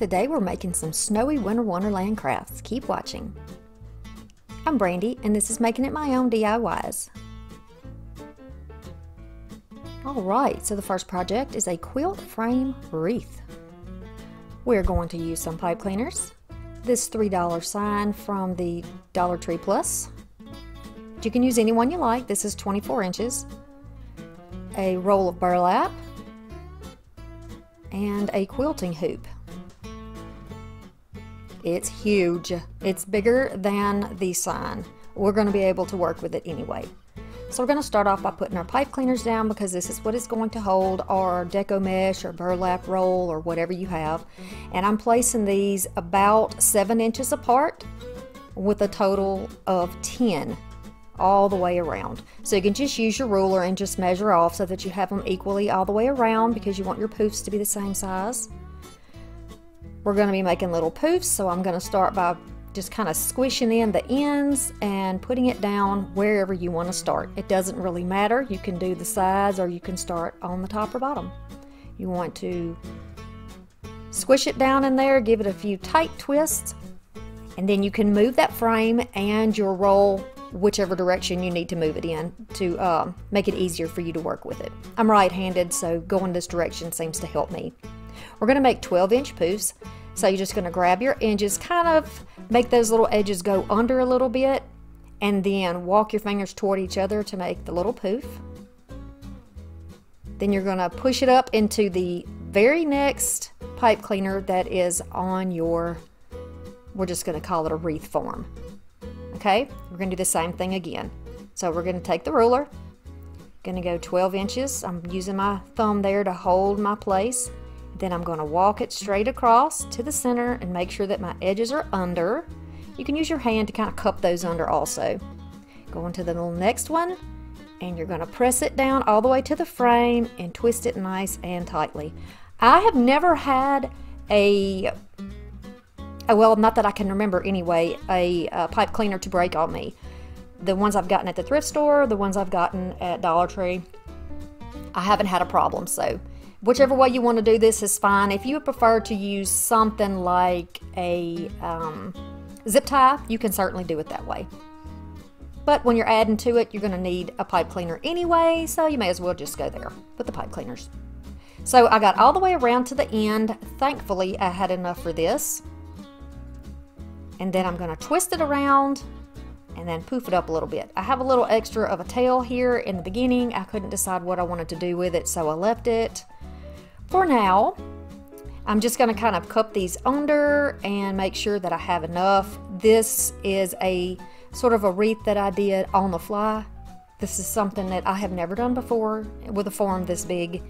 Today we're making some snowy winter wonderland crafts. Keep watching. I'm Brandy and this is Making It My Own DIYs. Alright, so the first project is a quilt frame wreath. We're going to use some pipe cleaners, this $3 sign from the Dollar Tree Plus. You can use any one you like. This is 24 inches. A roll of burlap and a quilting hoop. It's huge. It's bigger than the sign. We're going to be able to work with it anyway. So we're going to start off by putting our pipe cleaners down because this is what it's going to hold, our deco mesh or burlap roll or whatever you have. And I'm placing these about 7 inches apart with a total of 10 all the way around. So you can just use your ruler and just measure off so that you have them equally all the way around because you want your poofs to be the same size. We're going to be making little poofs, so I'm going to start by just kind of squishing in the ends and putting it down wherever you want to start. It doesn't really matter. You can do the sides or you can start on the top or bottom. You want to squish it down in there, give it a few tight twists, and then you can move that frame and your roll whichever direction you need to move it in to make it easier for you to work with it. I'm right-handed, so going this direction seems to help me. We're going to make 12-inch poofs, so you're just going to grab your and just kind of make those little edges go under a little bit and then walk your fingers toward each other to make the little poof. Then you're going to push it up into the very next pipe cleaner that is on your, we're just going to call it a wreath form. Okay, we're going to do the same thing again. So we're going to take the ruler, going to go 12 inches. I'm using my thumb there to hold my place. Then I'm going to walk it straight across to the center and make sure that my edges are under. You can use your hand to kind of cup those under also. Go on to the little next one and you're going to press it down all the way to the frame and twist it nice and tightly. I have never had well, not that I can remember anyway, a pipe cleaner to break on me. The ones I've gotten at the thrift store, the ones I've gotten at Dollar Tree, I haven't had a problem, so whichever way you want to do this is fine. If you would prefer to use something like a zip tie, you can certainly do it that way. But when you're adding to it, you're going to need a pipe cleaner anyway, so you may as well just go there with the pipe cleaners. So I got all the way around to the end. Thankfully, I had enough for this. And then I'm going to twist it around and then poof it up a little bit. I have a little extra of a tail here in the beginning. I couldn't decide what I wanted to do with it, so I left it. For now, I'm just going to kind of cup these under and make sure that I have enough. This is a sort of a wreath that I did on the fly. This is something that I have never done before with a form this big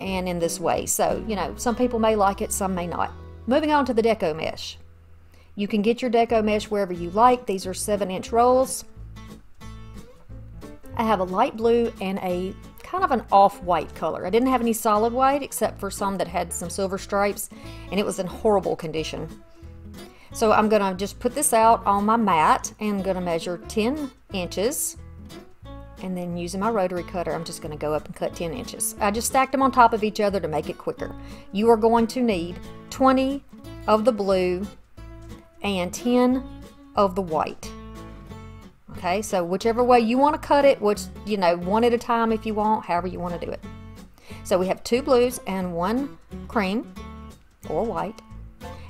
and in this way. So, you know, some people may like it, some may not. Moving on to the deco mesh. You can get your deco mesh wherever you like. These are 7-inch rolls. I have a light blue and a kind of an off-white color. I didn't have any solid white except for some that had some silver stripes, and it was in horrible condition. So I'm gonna just put this out on my mat and I'm gonna measure 10 inches. And then using my rotary cutter, I'm just gonna go up and cut 10 inches. I just stacked them on top of each other to make it quicker. You are going to need 20 of the blue and 10 of the white. Okay, so whichever way you want to cut it, which, you know, one at a time if you want, however you want to do it. So we have 2 blues and 1 cream or white.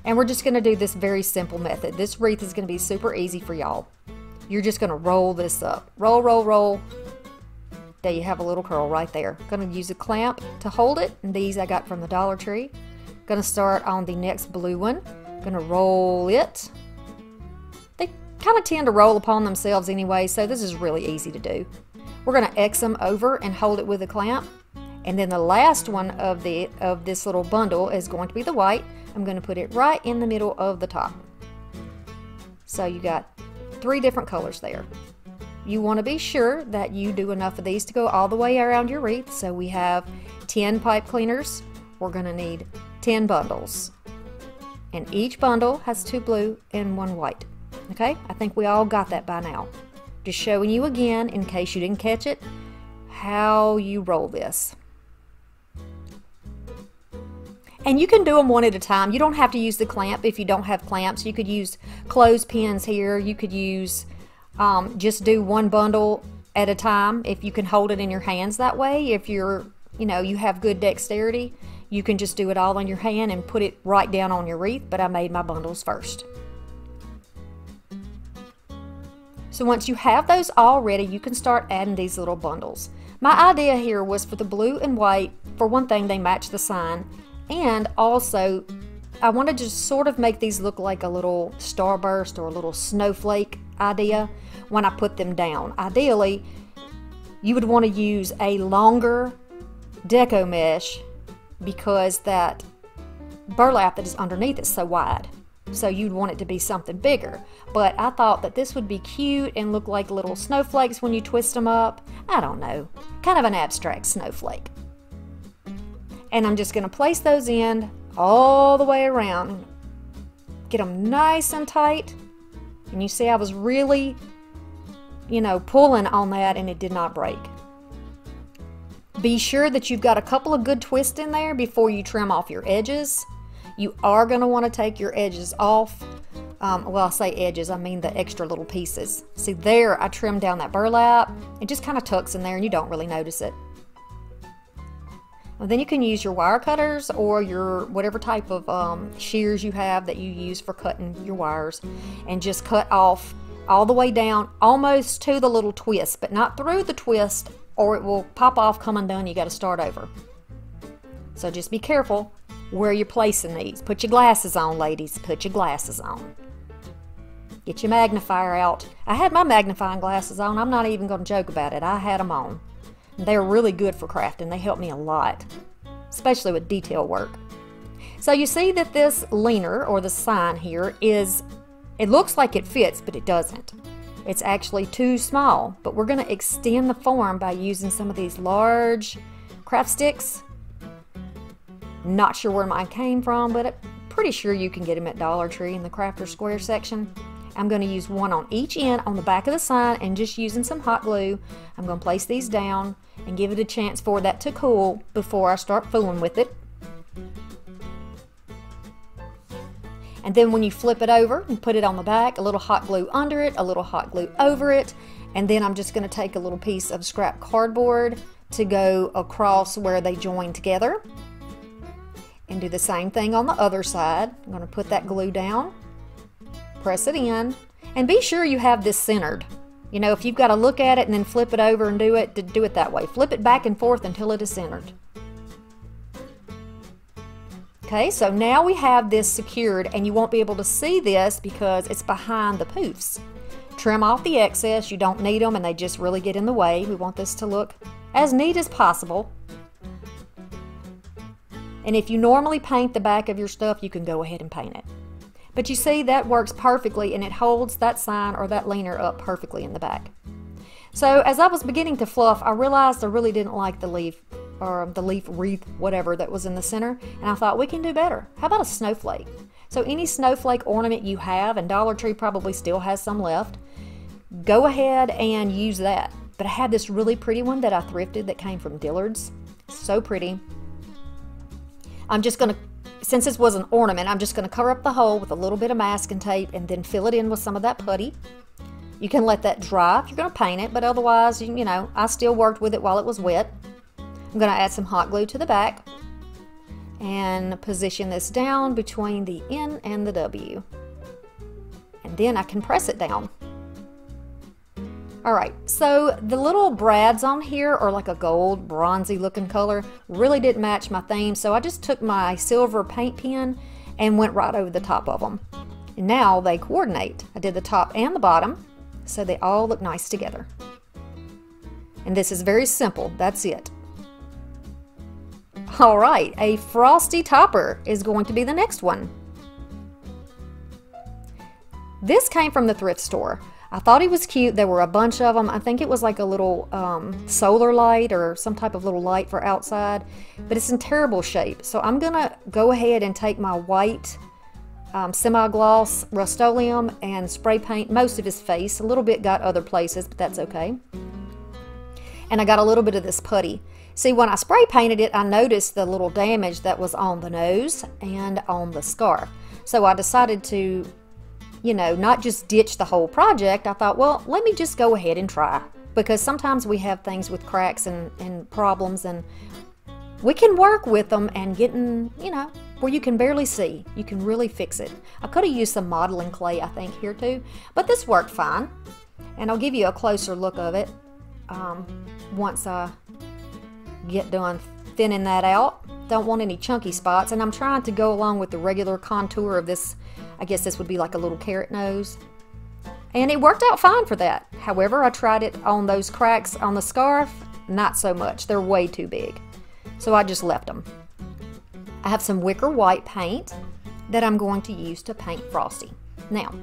And we're just going to do this very simple method. This wreath is going to be super easy for y'all. You're just going to roll this up. Roll, roll, roll. There you have a little curl right there. Going to use a clamp to hold it. And these I got from the Dollar Tree. Going to start on the next blue one. Gonna roll it. They kind of tend to roll upon themselves anyway, so this is really easy to do. We're gonna X them over and hold it with a clamp, and then the last one of this little bundle is going to be the white. I'm gonna put it right in the middle of the top. So you got 3 different colors there. You want to be sure that you do enough of these to go all the way around your wreath. So we have 10 pipe cleaners. We're gonna need 10 bundles. And each bundle has 2 blue and 1 white. Okay, I think we all got that by now. Just showing you again, in case you didn't catch it, how you roll this. And you can do them one at a time. You don't have to use the clamp if you don't have clamps. You could use clothespins here. You could use, just do one bundle at a time if you can hold it in your hands that way. If you're, you know, you have good dexterity, you can just do it all in your hand and put it right down on your wreath, but I made my bundles first. So once you have those all ready, you can start adding these little bundles. My idea here was for the blue and white, for one thing, they match the sign. And also, I wanted to sort of make these look like a little starburst or a little snowflake idea when I put them down. Ideally, you would want to use a longer deco mesh because that burlap that is underneath is so wide. So you'd want it to be something bigger. But I thought that this would be cute and look like little snowflakes when you twist them up. I don't know, kind of an abstract snowflake. And I'm just going to place those in all the way around. Get them nice and tight. And you see I was really, you know, pulling on that and it did not break. Be sure that you've got a couple of good twists in there before you trim off your edges. You are going to want to take your edges off. Well, I say edges, I mean the extra little pieces. See there, I trimmed down that burlap. It just kind of tucks in there and you don't really notice it. Well, then you can use your wire cutters or your whatever type of shears you have that you use for cutting your wires and just cut off all the way down almost to the little twist, but not through the twist or it will pop off, come undone, you got to start over. So just be careful where you're placing these. Put your glasses on, ladies, put your glasses on. Get your magnifier out. I had my magnifying glasses on, I'm not even going to joke about it, I had them on. They're really good for crafting. They help me a lot, especially with detail work. So you see that this leaner or the sign here is, it looks like it fits, but it doesn't. It's actually too small, but we're going to extend the form by using some of these large craft sticks. Not sure where mine came from, but I'm pretty sure you can get them at Dollar Tree in the Crafter Square section. I'm going to use one on each end on the back of the sign and just using some hot glue, I'm going to place these down and give it a chance for that to cool before I start fooling with it. And then when you flip it over and put it on the back, a little hot glue under it, a little hot glue over it, and then I'm just going to take a little piece of scrap cardboard to go across where they join together. And do the same thing on the other side. I'm going to put that glue down. Press it in and be sure you have this centered. You know, if you've got to look at it and then flip it over and do it that way. Flip it back and forth until it is centered. Okay, so now we have this secured and you won't be able to see this because it's behind the poofs. Trim off the excess. You don't need them and they just really get in the way. We want this to look as neat as possible. And if you normally paint the back of your stuff, you can go ahead and paint it. But you see, that works perfectly and it holds that sign or that leaner up perfectly in the back. So as I was beginning to fluff, I realized I really didn't like the leaf or the leaf wreath, whatever that was in the center. And I thought we can do better. How about a snowflake? So any snowflake ornament you have, and Dollar Tree probably still has some left, go ahead and use that. But I had this really pretty one that I thrifted that came from Dillard's. So pretty. I'm just going to, since this was an ornament, I'm just going to cover up the hole with a little bit of masking tape and then fill it in with some of that putty. You can let that dry if you're going to paint it, but otherwise, you know, I still worked with it while it was wet. I'm going to add some hot glue to the back and position this down between the N and the W. And then I can press it down. Alright, so the little brads on here are like a gold, bronzy looking color. Really didn't match my theme, so I just took my silver paint pen and went right over the top of them. And now they coordinate. I did the top and the bottom, so they all look nice together. And this is very simple, that's it. Alright, a frosty topper is going to be the next one. This came from the thrift store. I thought he was cute. There were a bunch of them. I think it was like a little solar light or some type of little light for outside, but it's in terrible shape. So I'm going to go ahead and take my white semi-gloss Rust-Oleum and spray paint most of his face. A little bit got other places, but that's okay. And I got a little bit of this putty. See, when I spray painted it, I noticed the little damage that was on the nose and on the scarf. So I decided to, you know, not just ditch the whole project. I thought, well, let me just go ahead and try. Because sometimes we have things with cracks and problems, and we can work with them and getting, you know, where you can barely see. You can really fix it. I could have used some modeling clay, I think, here too. But this worked fine. And I'll give you a closer look of it once I get done thinning that out. Don't want any chunky spots, and I'm trying to go along with the regular contour of this. I guess this would be like a little carrot nose, and it worked out fine for that. However, I tried it on those cracks on the scarf, not so much. They're way too big, so I just left them. I have some Wicker White paint that I'm going to use to paint Frosty. Now,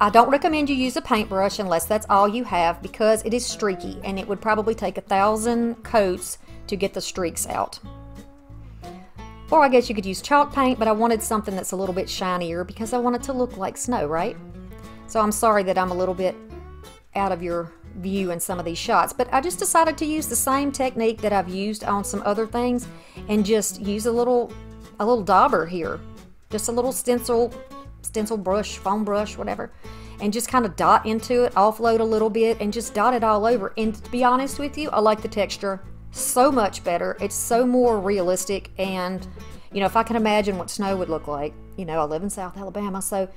I don't recommend you use a paintbrush unless that's all you have, because it is streaky and it would probably take 1,000 coats to get the streaks out. Or I guess you could use chalk paint, but I wanted something that's a little bit shinier because I want it to look like snow, right? So I'm sorry that I'm a little bit out of your view in some of these shots, but I just decided to use the same technique that I've used on some other things and just use a little dauber here, just a little stencil brush, foam brush, whatever, and just kind of dot into it, offload a little bit, and just dot it all over. And to be honest with you, I like the texture so much better. It's so more realistic, and, you know, if I can imagine what snow would look like, you know, I live in South Alabama, so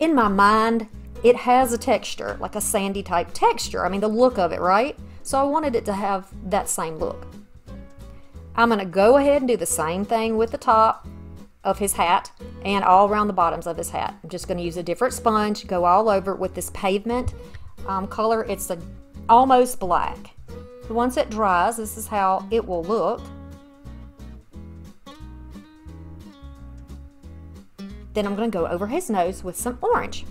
in my mind, it has a texture, like a sandy type texture. I mean, the look of it, right? So I wanted it to have that same look. I'm gonna go ahead and do the same thing with the top of his hat and all around the bottoms of his hat. I'm just going to use a different sponge, go all over it with this pavement color. It's almost black. Once it dries, this is how it will look. Then I'm going to go over his nose with some orange.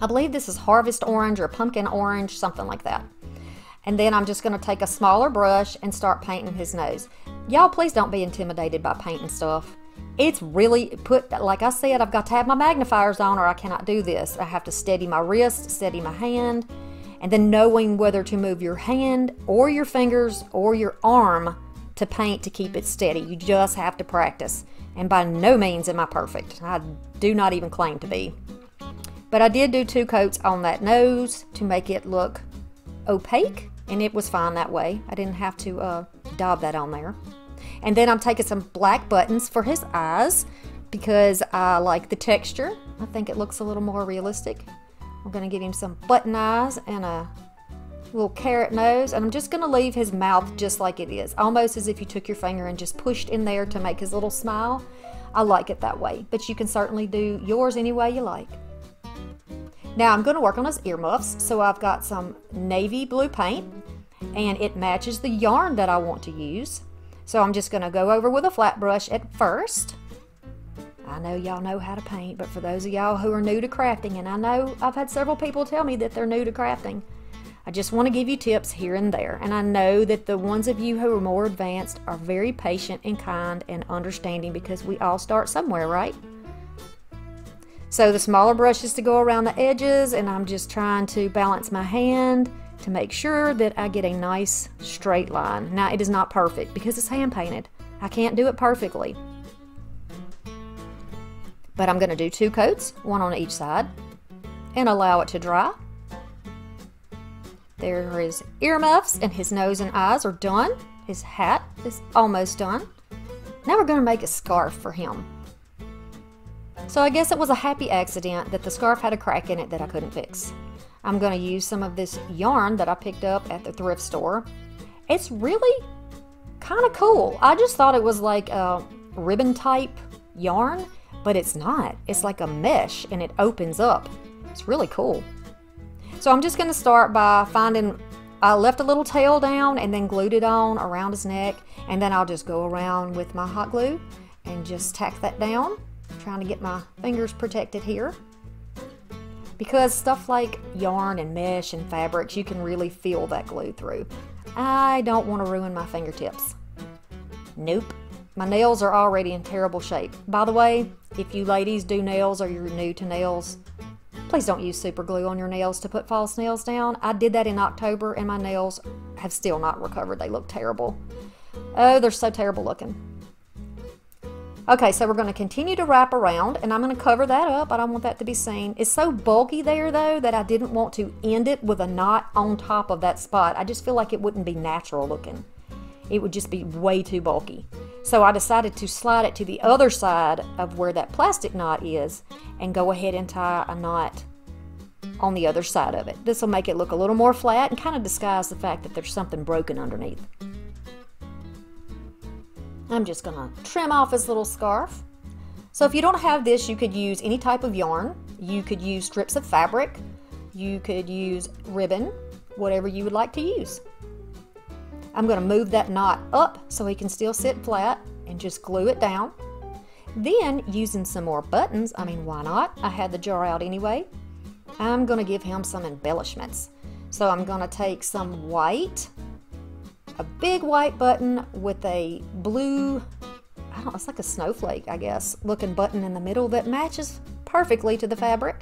I believe this is harvest orange or pumpkin orange, something like that. And then I'm just going to take a smaller brush and start painting his nose. Y'all, please don't be intimidated by painting stuff. It's really, like I said, I've got to have my magnifiers on or I cannot do this. I have to steady my wrist, steady my hand, and then knowing whether to move your hand or your fingers or your arm to paint to keep it steady. You just have to practice. And by no means am I perfect. I do not even claim to be. But I did do 2 coats on that nose to make it look opaque, and it was fine that way. I didn't have to daub that on there. And then I'm taking some black buttons for his eyes because I like the texture. I think it looks a little more realistic. I'm going to give him some button eyes and a little carrot nose, and I'm just going to leave his mouth just like it is, almost as if you took your finger and just pushed in there to make his little smile. I like it that way, but you can certainly do yours any way you like. Now I'm going to work on his earmuffs, so I've got some navy blue paint, and it matches the yarn that I want to use. So I'm just going to go over with a flat brush at first. I know y'all know how to paint, but for those of y'all who are new to crafting, and I know I've had several people tell me that they're new to crafting, I just want to give you tips here and there. And I know that the ones of you who are more advanced are very patient and kind and understanding, because we all start somewhere, right? So the smaller brush is to go around the edges, and I'm just trying to balance my hand to make sure that I get a nice straight line. Now, it is not perfect because it's hand painted. I can't do it perfectly. But I'm going to do 2 coats, one on each side, and allow it to dry. There are his earmuffs, and his nose and eyes are done. His hat is almost done. Now we're going to make a scarf for him. So I guess it was a happy accident that the scarf had a crack in it that I couldn't fix. I'm going to use some of this yarn that I picked up at the thrift store. It's really kind of cool. I just thought it was like a ribbon type yarn, but it's not. It's like a mesh, and it opens up. It's really cool. So I'm just going to start by finding, I left a little tail down and then glued it on around his neck, and then I'll just go around with my hot glue and just tack that down. Trying to get my fingers protected here, because stuff like yarn and mesh and fabrics, you can really feel that glue through. I don't want to ruin my fingertips. Nope. My nails are already in terrible shape. By the way, if you ladies do nails or you're new to nails, Please don't use super glue on your nails to put false nails down. I did that in October and my nails have still not recovered. They look terrible. Oh, they're so terrible looking. Okay, so we're going to continue to wrap around, and I'm going to cover that up. I don't want that to be seen. It's so bulky there, though, that I didn't want to end it with a knot on top of that spot. I just feel like it wouldn't be natural looking. It would just be way too bulky. So I decided to slide it to the other side of where that plastic knot is and go ahead and tie a knot on the other side of it. This will make it look a little more flat and kind of disguise the fact that there's something broken underneath. I'm just gonna trim off his little scarf. So if you don't have this, you could use any type of yarn. You could use strips of fabric. You could use ribbon, whatever you would like to use. I'm gonna move that knot up so he can still sit flat and just glue it down. Then using some more buttons, I mean, why not? I had the jar out anyway. I'm gonna give him some embellishments. So I'm gonna take some white, a big white button with a blue, I don't know, it's like a snowflake, I guess, looking button in the middle that matches perfectly to the fabric.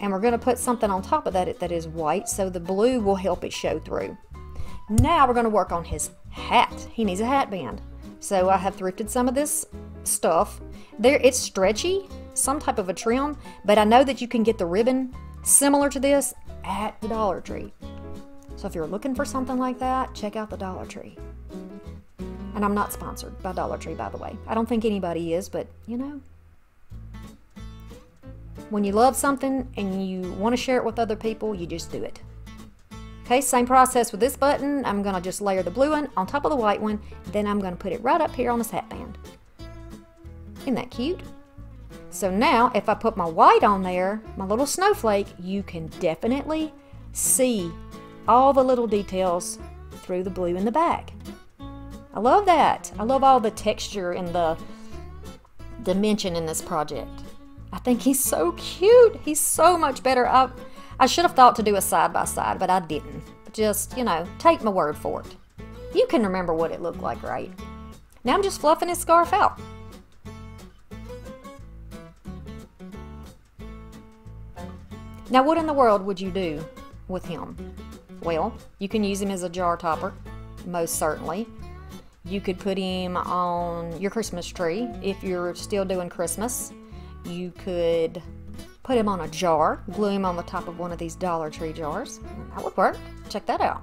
And we're going to put something on top of that that is white, so the blue will help it show through. Now we're going to work on his hat. He needs a hat band. So I have thrifted some of this stuff. There, it's stretchy, some type of a trim, but I know that you can get the ribbon similar to this at the Dollar Tree. So if you're looking for something like that, check out the Dollar Tree. And I'm not sponsored by Dollar Tree, by the way. I don't think anybody is, but you know. When you love something and you want to share it with other people, you just do it. Okay, same process with this button. I'm going to just layer the blue one on top of the white one. Then I'm going to put it right up here on this hat band. Isn't that cute? So now if I put my white on there, my little snowflake, you can definitely see all the little details through the blue in the back. I love that. I love all the texture and the dimension in this project. I think he's so cute. He's so much better. I should have thought to do a side-by-side, but I didn't. Just, you know, take my word for it. You can remember what it looked like, right? Now I'm just fluffing his scarf out. Now what in the world would you do with him? Well, you can use him as a jar topper, most certainly. You could put him on your Christmas tree if you're still doing Christmas. You could put him on a jar, glue him on the top of one of these Dollar Tree jars. That would work. Check that out.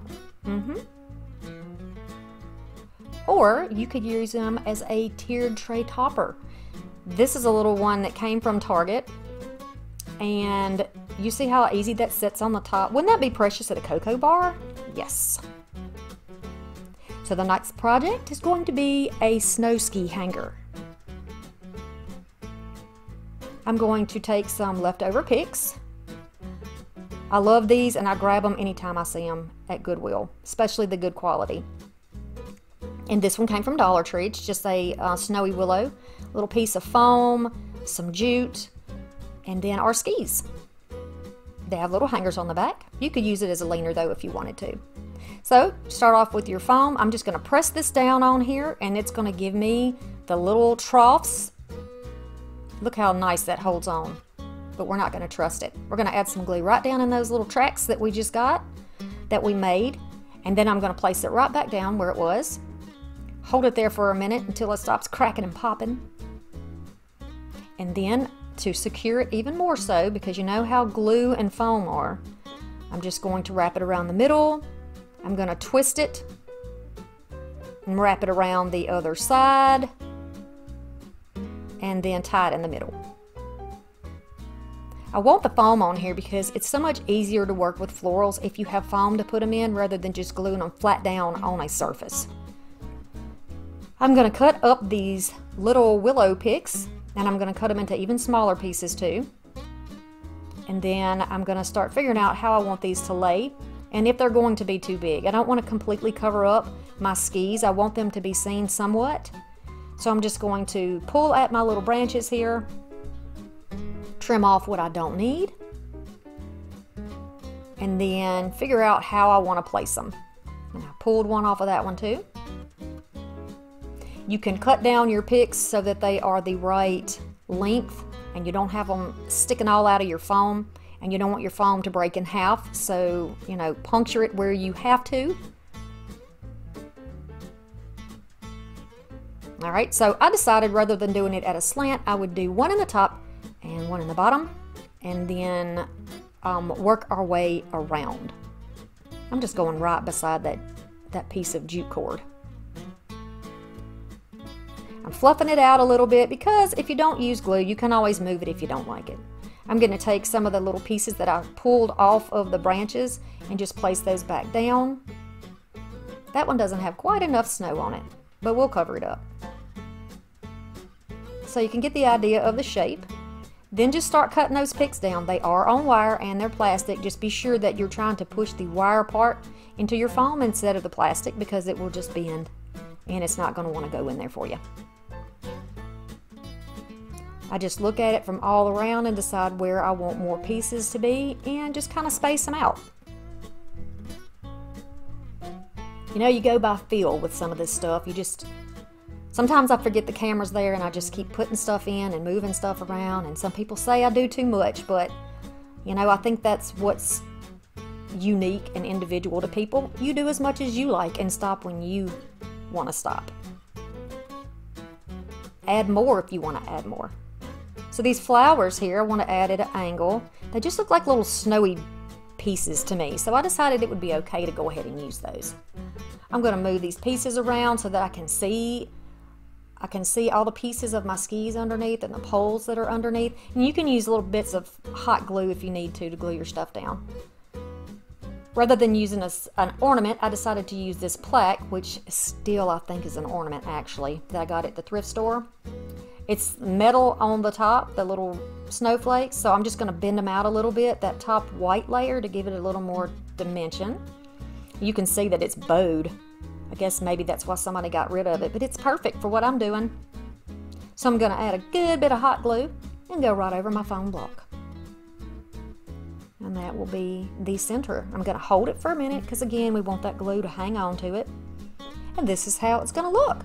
Or you could use him as a tiered tray topper. This is a little one that came from Target. And you see how easy that sits on the top? Wouldn't that be precious at a cocoa bar? Yes. So the next project is going to be a snow ski hanger. I'm going to take some leftover picks. I love these and I grab them anytime I see them at Goodwill, especially the good quality. And this one came from Dollar Tree. It's just a snowy willow, a little piece of foam, some jute, and then our skis. They have little hangers on the back. You could use it as a leaner though if you wanted to. So start off with your foam. I'm just gonna press this down on here and it's gonna give me the little troughs. Look how nice that holds on, but we're not going to trust it. We're going to add some glue right down in those little tracks that we just got, that we made, and then I'm going to place it right back down where it was. Hold it there for a minute until it stops cracking and popping. And then to secure it even more so, because you know how glue and foam are, I'm just going to wrap it around the middle. I'm going to twist it and wrap it around the other side. And then tie it in the middle. I want the foam on here because it's so much easier to work with florals if you have foam to put them in rather than just gluing them flat down on a surface. I'm going to cut up these little willow picks and I'm going to cut them into even smaller pieces too. And then I'm going to start figuring out how I want these to lay and if they're going to be too big. I don't want to completely cover up my skis. I want them to be seen somewhat. So I'm just going to pull at my little branches here, trim off what I don't need, and then figure out how I want to place them. And I pulled one off of that one too. You can cut down your picks so that they are the right length and you don't have them sticking all out of your foam, and you don't want your foam to break in half, so, you know, puncture it where you have to. All right, so I decided rather than doing it at a slant, I would do one in the top and one in the bottom, and then work our way around. I'm just going right beside that piece of jute cord. I'm fluffing it out a little bit, because if you don't use glue, you can always move it if you don't like it. I'm going to take some of the little pieces that I pulled off of the branches and just place those back down. That one doesn't have quite enough snow on it, but we'll cover it up. So you can get the idea of the shape. Then just start cutting those picks down. They are on wire and they're plastic. Just be sure that you're trying to push the wire part into your foam instead of the plastic, because it will just bend and it's not going to want to go in there for you. I just look at it from all around and decide where I want more pieces to be and just kind of space them out. You know, you go by feel with some of this stuff. You just, sometimes I forget the camera's there and I just keep putting stuff in and moving stuff around, and some people say I do too much, but you know, I think that's what's unique and individual to people. You do as much as you like and stop when you want to stop. Add more if you want to add more. So these flowers here, I want to add at an angle. They just look like little snowy pieces to me, so I decided it would be okay to go ahead and use those. I'm going to move these pieces around so that I can see all the pieces of my skis underneath and the poles that are underneath. And you can use little bits of hot glue if you need to glue your stuff down. Rather than using an ornament, I decided to use this plaque, which still I think is an ornament actually, that I got at the thrift store. It's metal on the top, the little snowflakes, so I'm just going to bend them out a little bit, that top white layer, to give it a little more dimension. You can see that it's bowed. I guess maybe that's why somebody got rid of it, but it's perfect for what I'm doing. So I'm going to add a good bit of hot glue and go right over my foam block. And that will be the center. I'm going to hold it for a minute because, again, we want that glue to hang on to it. And this is how it's going to look.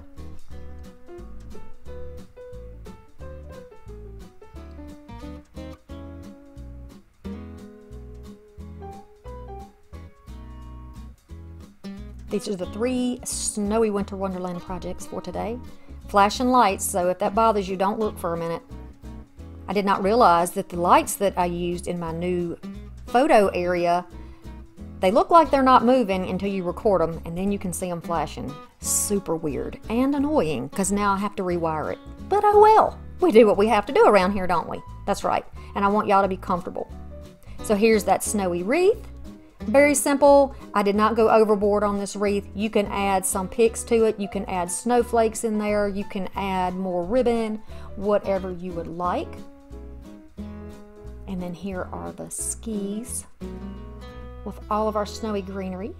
These are the three snowy winter wonderland projects for today. Flashing lights, so if that bothers you, don't look for a minute. I did not realize that the lights that I used in my new photo area, they look like they're not moving until you record them, and then you can see them flashing. Super weird and annoying, because now I have to rewire it. But oh well, we do what we have to do around here, don't we? That's right, and I want y'all to be comfortable. So here's that snowy wreath. Very simple. I did not go overboard on this wreath. You can add some picks to it, you can add snowflakes in there, you can add more ribbon, whatever you would like. And then here are the skis with all of our snowy greenery.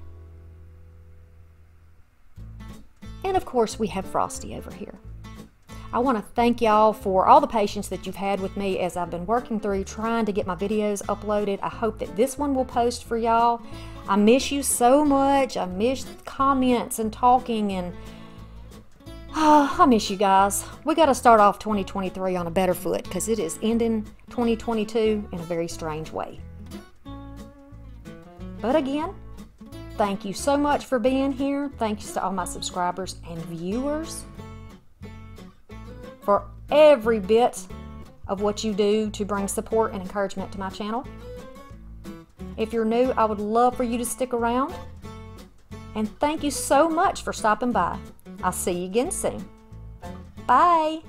And of course we have Frosty over here. I want to thank y'all for all the patience that you've had with me as I've been working through trying to get my videos uploaded. I hope that this one will post for y'all. I miss you so much. I miss comments and talking, and I miss you guys. We got to start off 2023 on a better foot, because it is ending 2022 in a very strange way. But again, thank you so much for being here. Thanks to all my subscribers and viewers for every bit of what you do to bring support and encouragement to my channel. If you're new, I would love for you to stick around. And thank you so much for stopping by. I'll see you again soon. Bye.